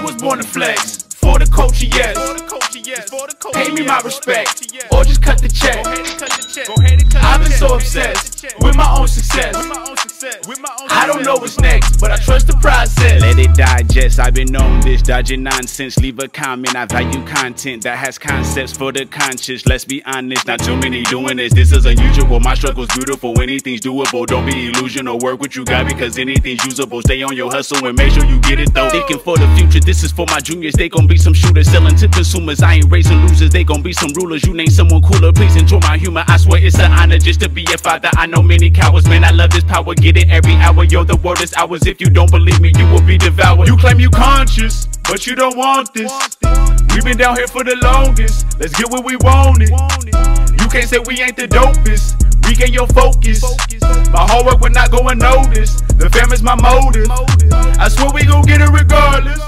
I was born to flex. For the culture, yes. Pay me my respect, or just cut the check. I've been so obsessed with my own success. I don't know what's next, but I trust the process. Let it digest, I've been on this, dodging nonsense. Leave a comment, I value content that has concepts for the conscious. Let's be honest, not too many doing this. This is unusual, my struggle's beautiful. Anything's doable, don't be illusional. Work what you got because anything's usable. Stay on your hustle and make sure you get it though. Thinking for the future, this is for my juniors. They gon' be some shooters, selling to consumers. I ain't raising losers, they gon' be some rulers. You name someone cooler, please enjoy my humor. I swear it's an honor just to be a father. I know many cowards, man, I love this power. Get it every hour, yo, the word is ours. If you don't believe me, you will be devoured. You claim you conscious, but you don't want this. We've been down here for the longest, let's get what we wanted. You can't say we ain't the dopest. Regain your focus. My hard work will not go unnoticed. The family's my motive. I swear we gon' get it regardless.